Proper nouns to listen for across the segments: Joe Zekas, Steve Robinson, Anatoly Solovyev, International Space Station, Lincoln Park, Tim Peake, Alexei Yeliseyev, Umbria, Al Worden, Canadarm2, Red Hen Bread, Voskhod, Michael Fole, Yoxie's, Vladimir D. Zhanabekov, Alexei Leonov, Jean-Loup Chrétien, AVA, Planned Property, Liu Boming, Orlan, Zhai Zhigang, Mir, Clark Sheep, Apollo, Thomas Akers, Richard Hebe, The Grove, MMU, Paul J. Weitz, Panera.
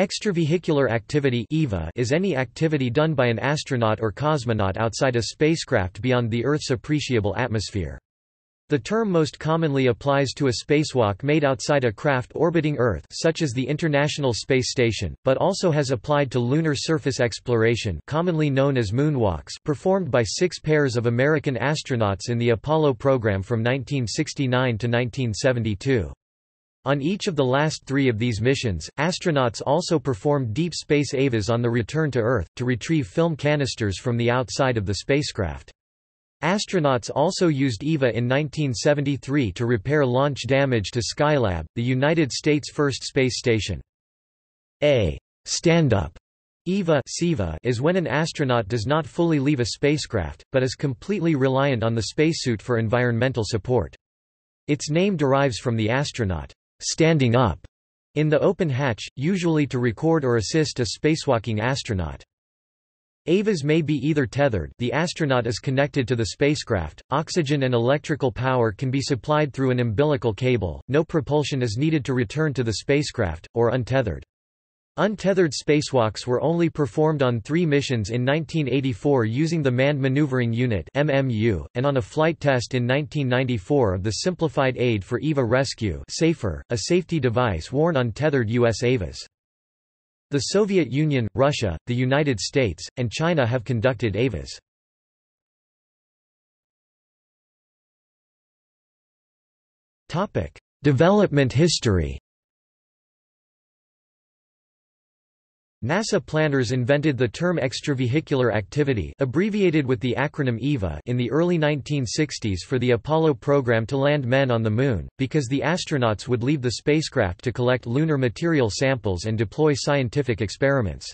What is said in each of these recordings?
Extravehicular activity is any activity done by an astronaut or cosmonaut outside a spacecraft beyond the Earth's appreciable atmosphere. The term most commonly applies to a spacewalk made outside a craft orbiting Earth, such as the International Space Station, but also has applied to lunar surface exploration, commonly known as moonwalks, performed by 6 pairs of American astronauts in the Apollo program from 1969 to 1972. On each of the last 3 of these missions, astronauts also performed deep space AVAs on the return to Earth, to retrieve film canisters from the outside of the spacecraft. Astronauts also used EVA in 1973 to repair launch damage to Skylab, the United States' first space station. A stand-up EVA is when an astronaut does not fully leave a spacecraft, but is completely reliant on the spacesuit for environmental support. Its name derives from the astronaut standing up in the open hatch, usually to record or assist a spacewalking astronaut. AVAs may be either tethered, the astronaut is connected to the spacecraft, oxygen and electrical power can be supplied through an umbilical cable, no propulsion is needed to return to the spacecraft, or untethered. Untethered spacewalks were only performed on 3 missions in 1984 using the Manned Maneuvering Unit (MMU), and on a flight test in 1994 of the Simplified Aid for EVA Rescue (SAFER), a safety device worn on tethered U.S. AVAs. The Soviet Union, Russia, the United States, and China have conducted AVAs. Development history. NASA planners invented the term extravehicular activity, abbreviated with the acronym EVA, in the early 1960s for the Apollo program to land men on the Moon, because the astronauts would leave the spacecraft to collect lunar material samples and deploy scientific experiments.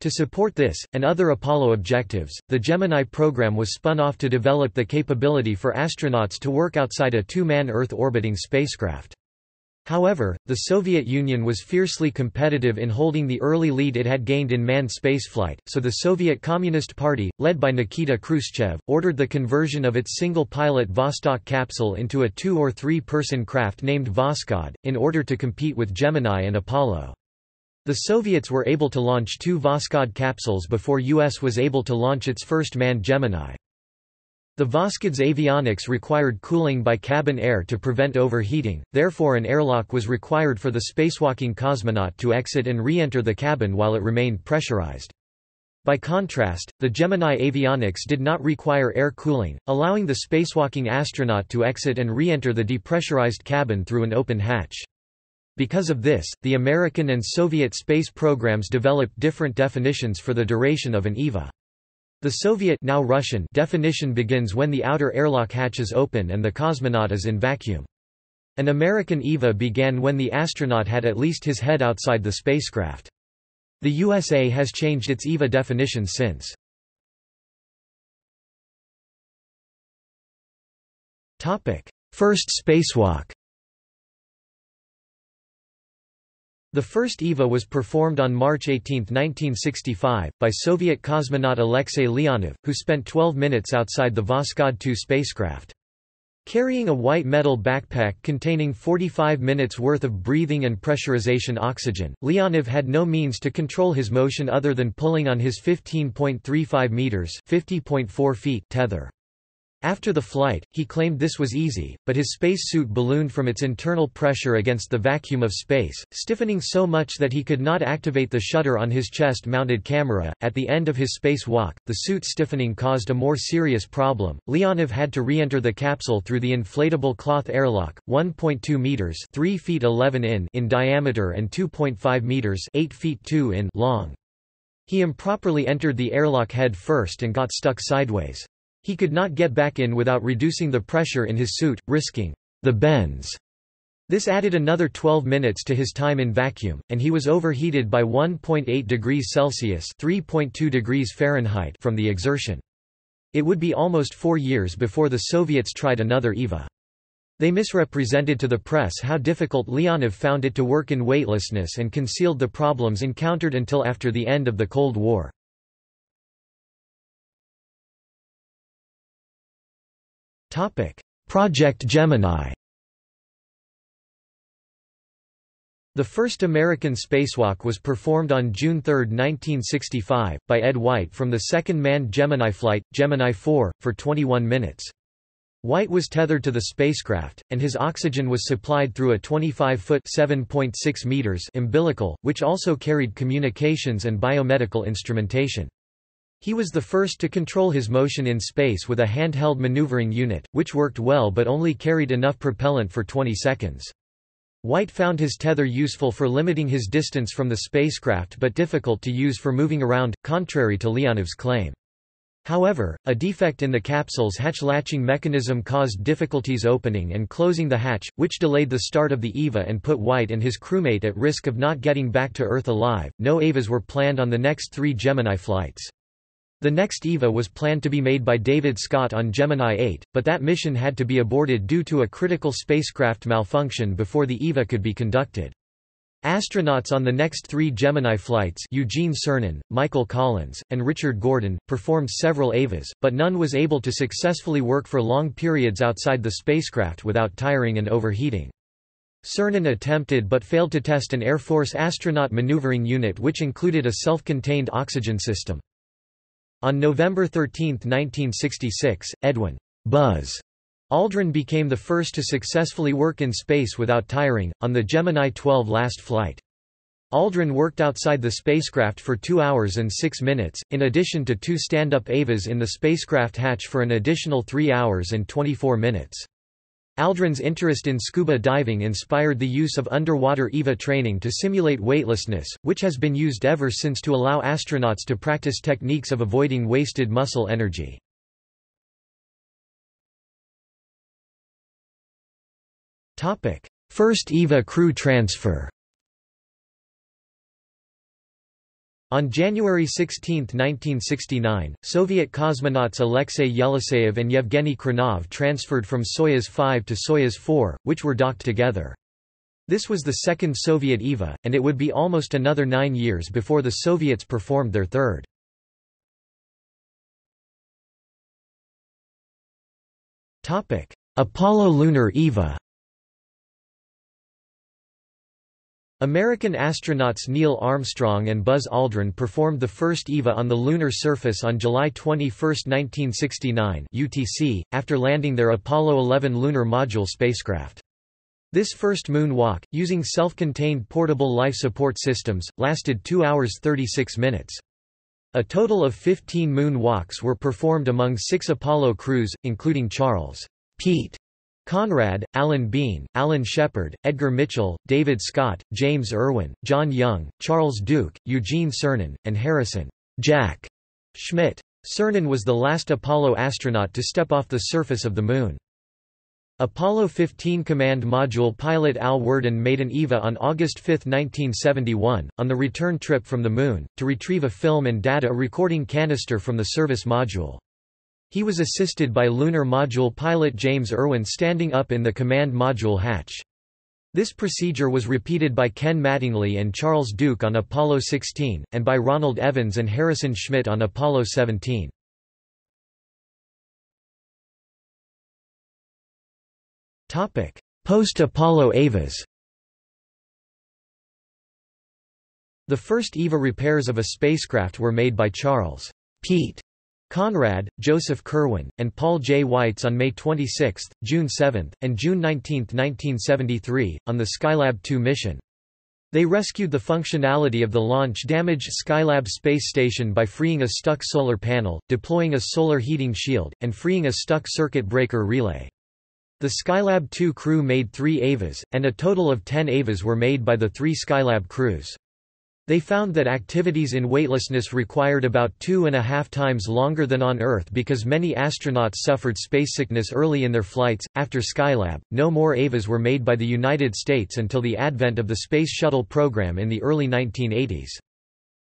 To support this, and other Apollo objectives, the Gemini program was spun off to develop the capability for astronauts to work outside a 2-man Earth-orbiting spacecraft. However, the Soviet Union was fiercely competitive in holding the early lead it had gained in manned spaceflight, so the Soviet Communist Party, led by Nikita Khrushchev, ordered the conversion of its single-pilot Vostok capsule into a 2- or 3-person craft named Voskhod, in order to compete with Gemini and Apollo. The Soviets were able to launch 2 Voskhod capsules before US was able to launch its first manned Gemini. The Voskhod avionics required cooling by cabin air to prevent overheating, therefore an airlock was required for the spacewalking cosmonaut to exit and re-enter the cabin while it remained pressurized. By contrast, the Gemini avionics did not require air cooling, allowing the spacewalking astronaut to exit and re-enter the depressurized cabin through an open hatch. Because of this, the American and Soviet space programs developed different definitions for the duration of an EVA. The Soviet now Russian definition begins when the outer airlock hatch is open and the cosmonaut is in vacuum. An American EVA began when the astronaut had at least his head outside the spacecraft. The USA has changed its EVA definition since. First spacewalk. The first EVA was performed on March 18, 1965, by Soviet cosmonaut Alexei Leonov, who spent 12 minutes outside the Voskhod 2 spacecraft. Carrying a white metal backpack containing 45 minutes worth of breathing and pressurization oxygen, Leonov had no means to control his motion other than pulling on his 15.35 meters (50.4 feet) tether. After the flight, he claimed this was easy, but his space suit ballooned from its internal pressure against the vacuum of space, stiffening so much that he could not activate the shutter on his chest-mounted camera. At the end of his spacewalk, the suit stiffening caused a more serious problem. Leonov had to re-enter the capsule through the inflatable cloth airlock, 1.2 meters (3 feet 11 in) in diameter and 2.5 meters (8 feet 2 in) long. He improperly entered the airlock head first and got stuck sideways. He could not get back in without reducing the pressure in his suit, risking the bends. This added another 12 minutes to his time in vacuum, and he was overheated by 1.8 degrees Celsius (3.2 degrees Fahrenheit) from the exertion. It would be almost 4 years before the Soviets tried another EVA. They misrepresented to the press how difficult Leonov found it to work in weightlessness and concealed the problems encountered until after the end of the Cold War. Project Gemini. The first American spacewalk was performed on June 3, 1965, by Ed White from the second manned Gemini flight, Gemini 4, for 21 minutes. White was tethered to the spacecraft, and his oxygen was supplied through a 25-foot (7.6 meters) umbilical, which also carried communications and biomedical instrumentation. He was the first to control his motion in space with a handheld maneuvering unit, which worked well but only carried enough propellant for 20 seconds. White found his tether useful for limiting his distance from the spacecraft but difficult to use for moving around, contrary to Leonov's claim. However, a defect in the capsule's hatch-latching mechanism caused difficulties opening and closing the hatch, which delayed the start of the EVA and put White and his crewmate at risk of not getting back to Earth alive. No EVAs were planned on the next three Gemini flights. The next EVA was planned to be made by David Scott on Gemini 8, but that mission had to be aborted due to a critical spacecraft malfunction before the EVA could be conducted. Astronauts on the next three Gemini flights, Eugene Cernan, Michael Collins, and Richard Gordon, performed several EVAs, but none was able to successfully work for long periods outside the spacecraft without tiring and overheating. Cernan attempted but failed to test an Air Force astronaut maneuvering unit which included a self-contained oxygen system. On November 13, 1966, Edwin "Buzz" Aldrin became the first to successfully work in space without tiring, on the Gemini 12 last flight. Aldrin worked outside the spacecraft for 2 hours and 6 minutes, in addition to 2 stand-up EVAs in the spacecraft hatch for an additional 3 hours and 24 minutes. Aldrin's interest in scuba diving inspired the use of underwater EVA training to simulate weightlessness, which has been used ever since to allow astronauts to practice techniques of avoiding wasted muscle energy. First EVA crew transfer. On January 16, 1969, Soviet cosmonauts Alexei Yeliseyev and Yevgeny Khrunov transferred from Soyuz 5 to Soyuz 4, which were docked together. This was the second Soviet EVA, and it would be almost another 9 years before the Soviets performed their third. Apollo lunar EVA. American astronauts Neil Armstrong and Buzz Aldrin performed the first EVA on the lunar surface on July 21, 1969 (UTC), after landing their Apollo 11 lunar module spacecraft. This first moonwalk, using self-contained portable life support systems, lasted 2 hours 36 minutes. A total of 15 moonwalks were performed among 6 Apollo crews, including Charles "Pete" Conrad, Alan Bean, Alan Shepard, Edgar Mitchell, David Scott, James Irwin, John Young, Charles Duke, Eugene Cernan, and Harrison "Jack" Schmitt. Cernan was the last Apollo astronaut to step off the surface of the Moon. Apollo 15 Command Module pilot Al Worden made an EVA on August 5, 1971, on the return trip from the Moon, to retrieve a film and data recording canister from the service module. He was assisted by Lunar Module pilot James Irwin standing up in the command module hatch. This procedure was repeated by Ken Mattingly and Charles Duke on Apollo 16, and by Ronald Evans and Harrison Schmitt on Apollo 17. Post-Apollo EVAs. The first EVA repairs of a spacecraft were made by Charles "Pete" Conrad, Joseph Kerwin, and Paul J. Weitz on May 26, June 7, and June 19, 1973, on the Skylab 2 mission. They rescued the functionality of the launch-damaged Skylab space station by freeing a stuck solar panel, deploying a solar heating shield, and freeing a stuck circuit breaker relay. The Skylab 2 crew made 3 EVAs, and a total of 10 EVAs were made by the 3 Skylab crews. They found that activities in weightlessness required about 2.5 times longer than on Earth because many astronauts suffered space sickness early in their flights. After Skylab, no more EVAs were made by the United States until the advent of the Space Shuttle program in the early 1980s.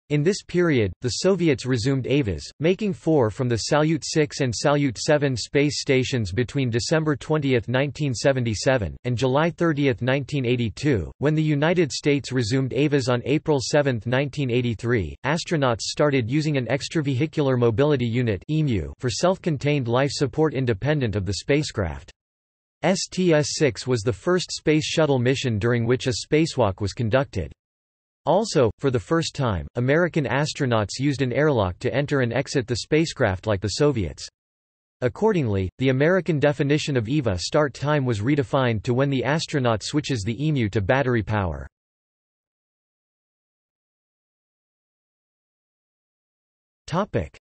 In this period, the Soviets resumed EVAs, making 4 from the Salyut 6 and Salyut 7 space stations between December 20, 1977, and July 30, 1982. When the United States resumed EVAs on April 7, 1983, astronauts started using an extravehicular mobility unit for self-contained life support independent of the spacecraft. STS-6 was the first space shuttle mission during which a spacewalk was conducted. Also, for the first time, American astronauts used an airlock to enter and exit the spacecraft like the Soviets. Accordingly, the American definition of EVA start time was redefined to when the astronaut switches the EMU to battery power.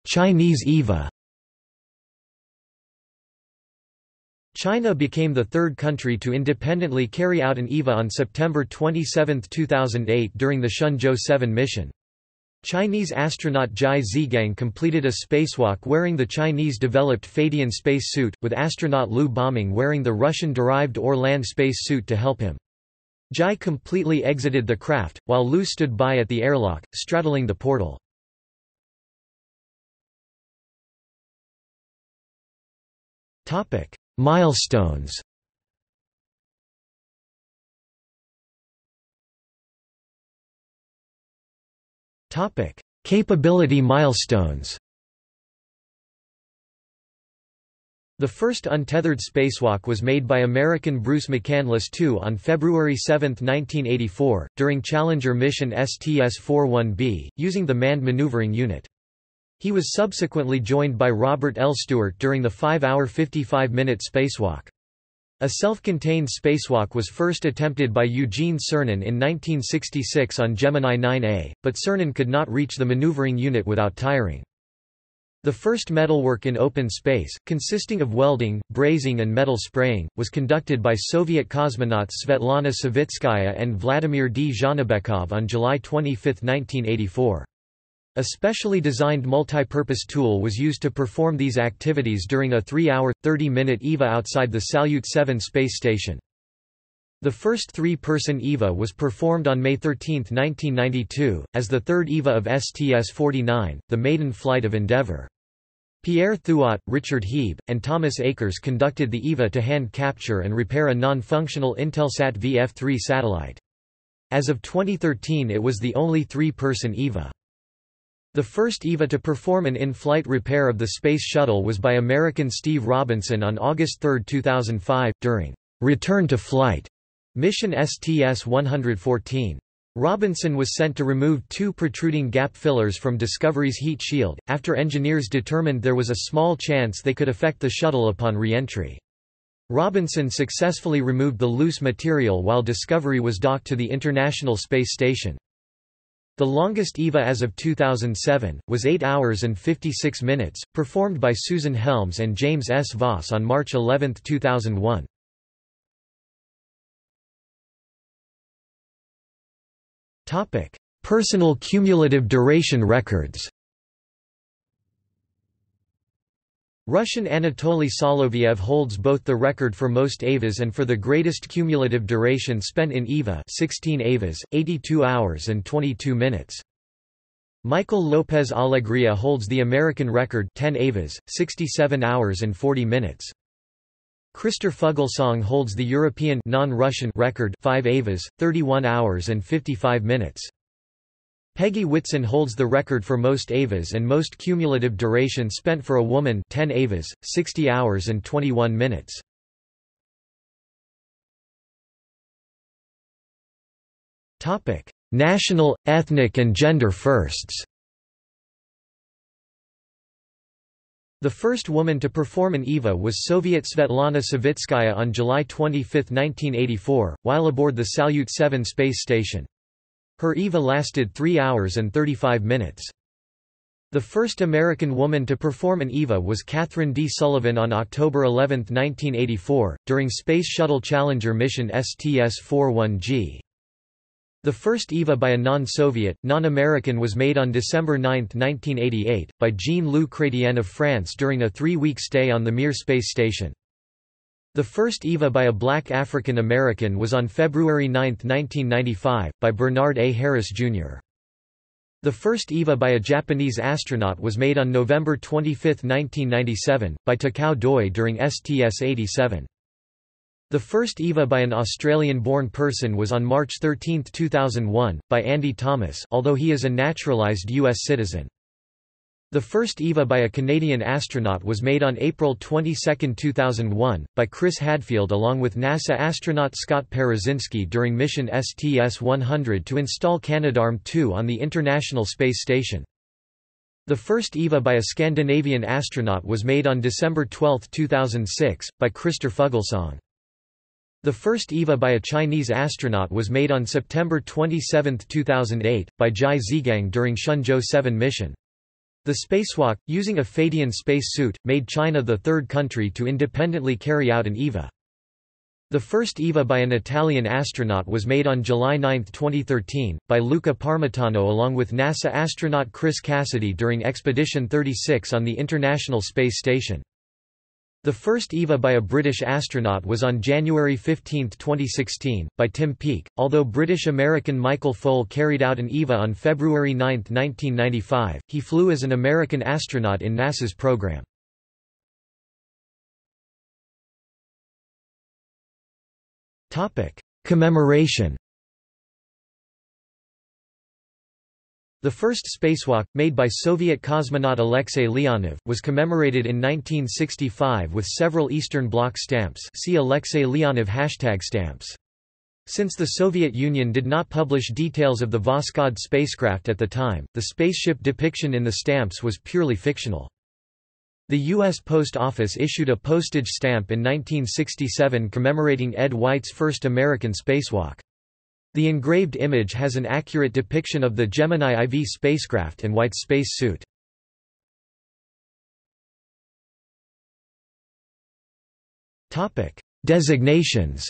Chinese EVA. China became the third country to independently carry out an EVA on September 27, 2008 during the Shenzhou 7 mission. Chinese astronaut Zhai Zhigang completed a spacewalk wearing the Chinese-developed Feitian space suit, with astronaut Liu Boming wearing the Russian-derived Orlan space suit to help him. Zhai completely exited the craft, while Liu stood by at the airlock, straddling the portal. Milestones. Capability milestones. The first untethered spacewalk was made by American Bruce McCandless II on February 7, 1984, during Challenger mission STS-41B, using the Manned Maneuvering Unit. He was subsequently joined by Robert L. Stewart during the 5-hour 55-minute spacewalk. A self-contained spacewalk was first attempted by Eugene Cernan in 1966 on Gemini 9A, but Cernan could not reach the maneuvering unit without tiring. The first metalwork in open space, consisting of welding, brazing and metal spraying, was conducted by Soviet cosmonauts Svetlana Savitskaya and Vladimir D. Zhanabekov on July 25, 1984. A specially designed multipurpose tool was used to perform these activities during a 3-hour, 30-minute EVA outside the Salyut 7 space station. The first 3-person EVA was performed on May 13, 1992, as the third EVA of STS-49, the maiden flight of Endeavour. Pierre Thuot, Richard Hebe, and Thomas Akers conducted the EVA to hand capture and repair a non-functional Intelsat VF-3 satellite. As of 2013 it was the only 3-person EVA. The first EVA to perform an in-flight repair of the Space Shuttle was by American Steve Robinson on August 3, 2005, during Return to Flight mission STS-114. Robinson was sent to remove 2 protruding gap fillers from Discovery's heat shield, after engineers determined there was a small chance they could affect the shuttle upon re-entry. Robinson successfully removed the loose material while Discovery was docked to the International Space Station. The longest EVA as of 2007, was 8 hours and 56 minutes, performed by Susan Helms and James S. Voss on March 11, 2001. Personal cumulative duration records. Russian Anatoly Solovyev holds both the record for most EVAs and for the greatest cumulative duration spent in EVA, 16 EVAs, 82 hours and 22 minutes. Michael Lopez Alegría holds the American record, 10 EVAs, 67 hours and 40 minutes. Krister Fuglsang holds the European non-Russian record, 5 EVAs, 31 hours and 55 minutes. Peggy Whitson holds the record for most EVAs and most cumulative duration spent for a woman, 10 EVAs, 60 hours and 21 minutes. Topic: National, ethnic and gender firsts. The first woman to perform an EVA was Soviet Svetlana Savitskaya on July 25, 1984, while aboard the Salyut 7 space station. Her EVA lasted 3 hours and 35 minutes. The first American woman to perform an EVA was Katherine D. Sullivan on October 11, 1984, during Space Shuttle Challenger mission STS-41G. The first EVA by a non-Soviet, non-American was made on December 9, 1988, by Jean-Loup Chrétien of France during a 3-week stay on the Mir space station. The first EVA by a black African American was on February 9, 1995, by Bernard A. Harris, Jr. The first EVA by a Japanese astronaut was made on November 25, 1997, by Takao Doi during STS-87. The first EVA by an Australian-born person was on March 13, 2001, by Andy Thomas, although he is a naturalized U.S. citizen. The first EVA by a Canadian astronaut was made on April 22, 2001, by Chris Hadfield along with NASA astronaut Scott Perezinski during mission STS-100 to install Canadarm2 on the International Space Station. The first EVA by a Scandinavian astronaut was made on December 12, 2006, by Krister Fuglsang. The first EVA by a Chinese astronaut was made on September 27, 2008, by Zhai Zhigang during Shenzhou 7 mission. The spacewalk, using a Feitian space suit, made China the third country to independently carry out an EVA. The first EVA by an Italian astronaut was made on July 9, 2013, by Luca Parmitano along with NASA astronaut Chris Cassidy during Expedition 36 on the International Space Station. The first EVA by a British astronaut was on January 15, 2016, by Tim Peake, although British-American Michael Fole carried out an EVA on February 9, 1995. He flew as an American astronaut in NASA's program. Commemoration. The first spacewalk, made by Soviet cosmonaut Alexei Leonov, was commemorated in 1965 with several Eastern Bloc stamps. See Alexei Leonov hashtag stamps. Since the Soviet Union did not publish details of the Voskhod spacecraft at the time, the spaceship depiction in the stamps was purely fictional. The U.S. Post Office issued a postage stamp in 1967 commemorating Ed White's first American spacewalk. The engraved image has an accurate depiction of the Gemini IV spacecraft and White's space suit. Designations.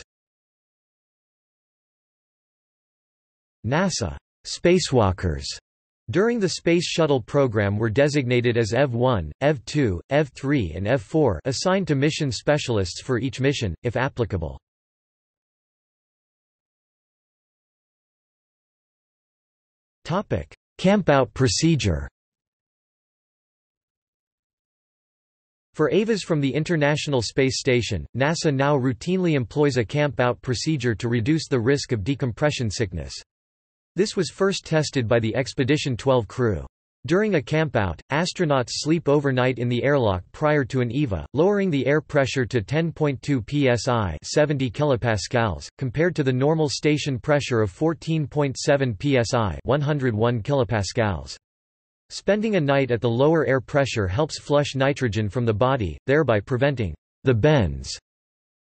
NASA spacewalkers during the Space Shuttle program were designated as EV-1, EV-2, EV-3 and EV-4, assigned to mission specialists for each mission, if applicable. Campout procedure. For EVAs from the International Space Station, NASA now routinely employs a campout procedure to reduce the risk of decompression sickness. This was first tested by the Expedition 12 crew. During a campout, astronauts sleep overnight in the airlock prior to an EVA, lowering the air pressure to 10.2 psi (70 kilopascals) compared to the normal station pressure of 14.7 psi (101 kilopascals). Spending a night at the lower air pressure helps flush nitrogen from the body, thereby preventing the bends.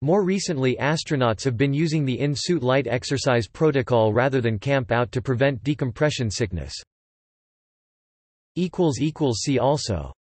More recently, astronauts have been using the in-suit light exercise protocol rather than camp out to prevent decompression sickness. See also